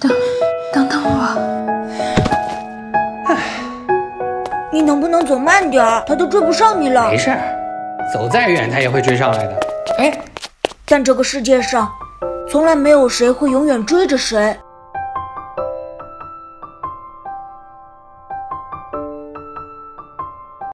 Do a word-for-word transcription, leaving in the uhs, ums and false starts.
等等等我！哎，你能不能走慢点？他都追不上你了。没事儿，走再远他也会追上来的。哎，但这个世界上从来没有谁会永远追着谁。